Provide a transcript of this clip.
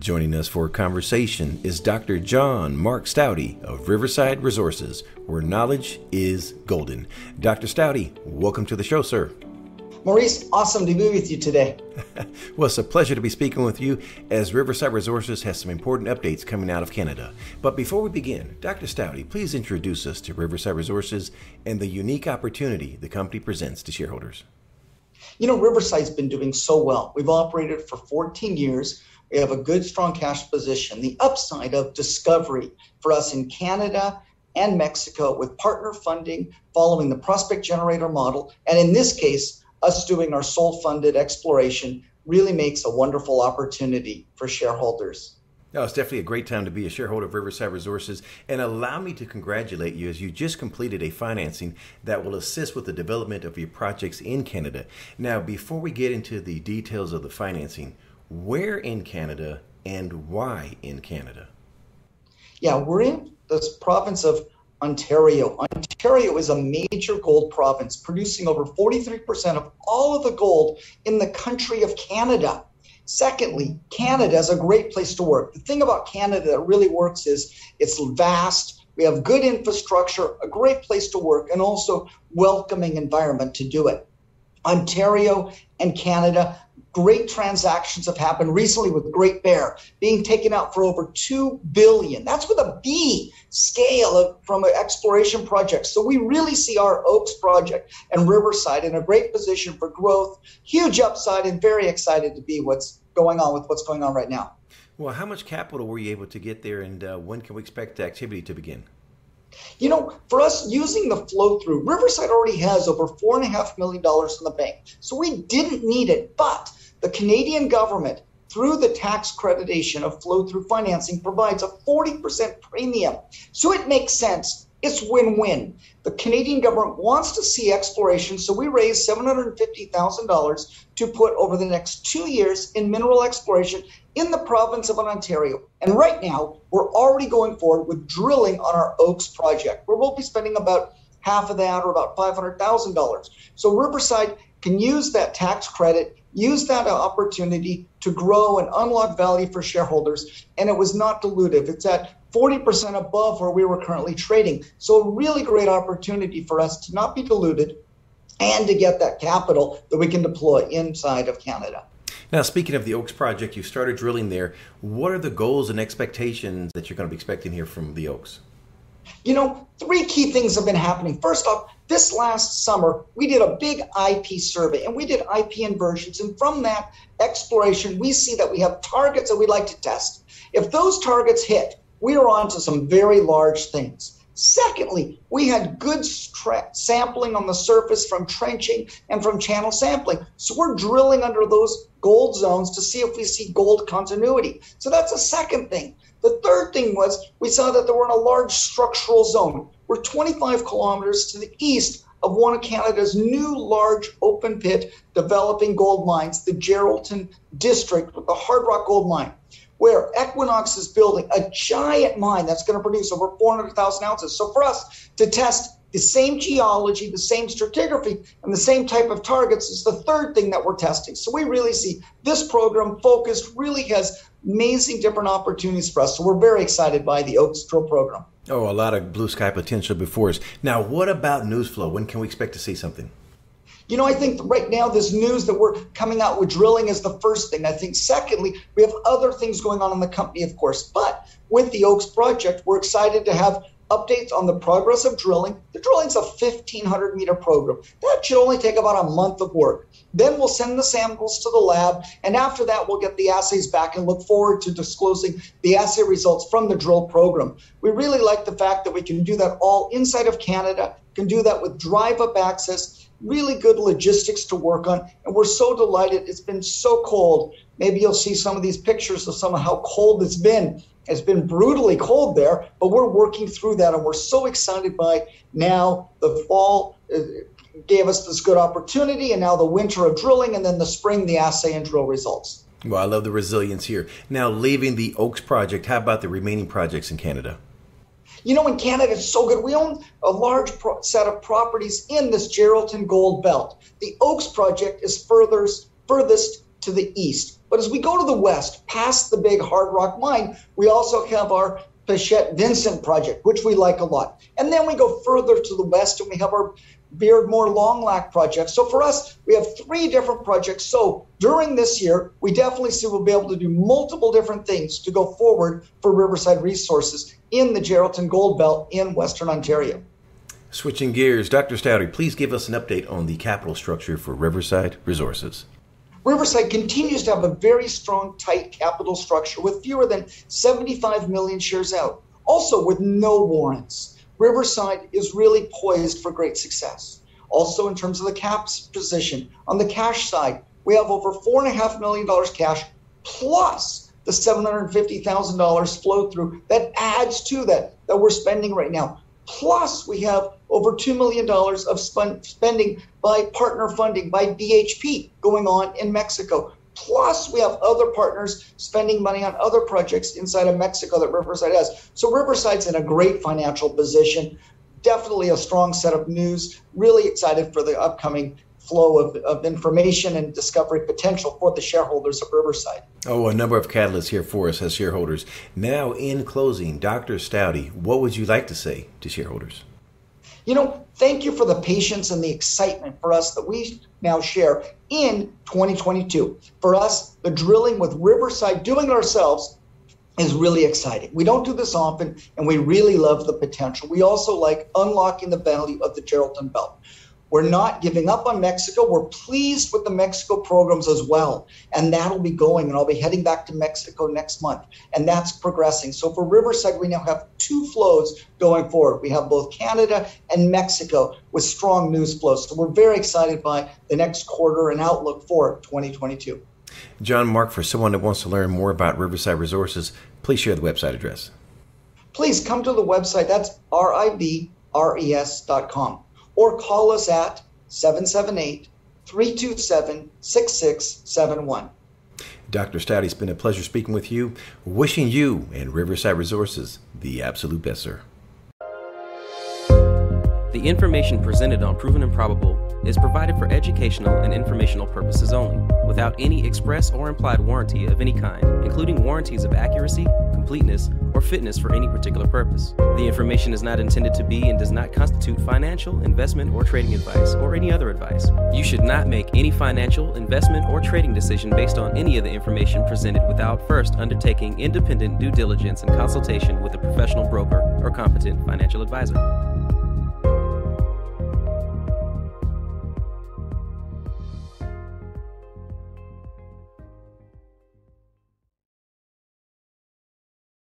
Joining us for a conversation is Dr. John Mark Staude of Riverside Resources, where knowledge is golden. Dr. Staude, welcome to the show, sir. Maurice, awesome to be with you today. Well, it's a pleasure to be speaking with you as Riverside Resources has some important updates coming out of Canada. But before we begin, Dr. Staude, please introduce us to Riverside Resources and the unique opportunity the company presents to shareholders. You know, Riverside's been doing so well. We've operated for 14 years. We have a good, strong cash position. The upside of discovery for us in Canada and Mexico with partner funding following the prospect generator model, and in this case, us doing our sole-funded exploration, really makes a wonderful opportunity for shareholders. No, it's definitely a great time to be a shareholder of Riverside Resources, and allow me to congratulate you as you just completed a financing that will assist with the development of your projects in Canada. Now, before we get into the details of the financing, where in Canada and why in Canada? Yeah, we're in this province of Ontario. Ontario is a major gold province, producing over 43% of all of the gold in the country of Canada. Secondly, Canada is a great place to work. The thing about Canada that really works is it's vast, we have good infrastructure, a great place to work, and also welcoming environment to do it. Ontario and Canada, great transactions have happened recently with Great Bear being taken out for over $2 billion. That's with a B scale from an exploration project. So we really see our Oakes project and Riverside in a great position for growth, huge upside, and very excited to be what's going on right now. Well, how much capital were you able to get there, and when can we expect the activity to begin? You know, for us, using the flow through, Riverside already has over $4.5 million in the bank. So we didn't need it. But the Canadian government, through the tax creditation of flow through financing, provides a 40% premium. So it makes sense. It's win-win. The Canadian government wants to see exploration, so we raised $750,000 to put over the next 2 years in mineral exploration in the province of Ontario. And right now, we're already going forward with drilling on our Oakes project, where we'll be spending about half of that, or about $500,000. So Riverside can use that tax credit, use that opportunity to grow and unlock value for shareholders. And it was not dilutive. It's at 40% above where we were currently trading. So a really great opportunity for us to not be diluted and to get that capital that we can deploy inside of Canada. Now, speaking of the Oakes project, you started drilling there. What are the goals and expectations that you're going to be expecting here from the Oakes? You know, three key things have been happening. First off, this last summer, we did a big IP survey, and we did IP inversions. And from that exploration, we see that we have targets that we'd like to test. If those targets hit, we are on to some very large things. Secondly, we had good sampling on the surface from trenching and from channel sampling. So we're drilling under those gold zones to see if we see gold continuity. So that's a second thing. The third thing was we saw that they were in a large structural zone. We're 25 kilometers to the east of one of Canada's new large open pit developing gold mines, the Geraldton district with the Hard Rock Gold Mine, where Equinox is building a giant mine that's going to produce over 400,000 ounces. So for us to test the same geology, the same stratigraphy, and the same type of targets is the third thing that we're testing. So we really see this program focused really has amazing different opportunities for us. So we're very excited by the Oakes drill program. Oh, a lot of blue sky potential before us. Now, what about news flow? When can we expect to see something? You know, I think right now this news that we're coming out with drilling is the first thing. I think secondly, we have other things going on in the company, of course. But with the Oakes project, we're excited to have updates on the progress of drilling. The drilling's a 1,500-meter program. That should only take about a month of work. Then we'll send the samples to the lab. And after that, we'll get the assays back and look forward to disclosing the assay results from the drill program. We really like the fact that we can do that all inside of Canada, can do that with drive-up access, really good logistics to work on. And we're so delighted. It's been so cold. Maybe you'll see some of these pictures of some of how cold it's been. It's been brutally cold there, but we're working through that. And we're so excited by now the fall gave us this good opportunity, and now the winter of drilling, and then the spring, the assay and drill results. Well, I love the resilience here. Now, leaving the Oakes project, how about the remaining projects in Canada? You know, in Canada, it's so good. We own a large set of properties in this Geraldton Gold Belt. The Oakes project is furthest to the east. But as we go to the west, past the big Hard Rock mine, we also have our Paschette Vincent project, which we like a lot. And then we go further to the west and we have our Beardmore Longlac project. So for us, we have three different projects. So during this year, we definitely see we'll be able to do multiple different things to go forward for Riverside Resources in the Geraldton Gold Belt in Western Ontario. Switching gears, Dr. Staude, please give us an update on the capital structure for Riverside Resources. Riverside continues to have a very strong, tight capital structure with fewer than 75 million shares out, also with no warrants. Riverside is really poised for great success. Also, in terms of the cap's position, on the cash side, we have over $4.5 million cash plus the $750,000 flow through that adds to that we're spending right now. Plus, we have over $2 million of spending by partner funding, by DHP, going on in Mexico. Plus, we have other partners spending money on other projects inside of Mexico that Riverside has. So Riverside's in a great financial position, definitely a strong set of news, really excited for the upcoming flow of information and discovery potential for the shareholders of Riverside. Oh, a number of catalysts here for us as shareholders. Now, in closing, Dr. Staude, what would you like to say to shareholders? You know, thank you for the patience and the excitement for us that we now share in 2022. For us, the drilling with Riverside, doing it ourselves, is really exciting. We don't do this often, and we really love the potential. We also like unlocking the value of the Geraldton Belt. We're not giving up on Mexico. We're pleased with the Mexico programs as well. And that'll be going, and I'll be heading back to Mexico next month. And that's progressing. So for Riverside, we now have two flows going forward. We have both Canada and Mexico with strong news flows. So we're very excited by the next quarter and outlook for 2022. John Mark, for someone that wants to learn more about Riverside Resources, please share the website address. Please come to the website. That's rivres.com. Or call us at 778-327-6671. Dr. Staude, it's been a pleasure speaking with you. Wishing you and Riverside Resources the absolute best, sir. The information presented on Proven and Probable is provided for educational and informational purposes only, without any express or implied warranty of any kind, including warranties of accuracy, completeness, or fitness for any particular purpose. The information is not intended to be and does not constitute financial, investment, or trading advice, or any other advice. You should not make any financial, investment, or trading decision based on any of the information presented without first undertaking independent due diligence and consultation with a professional broker or competent financial advisor.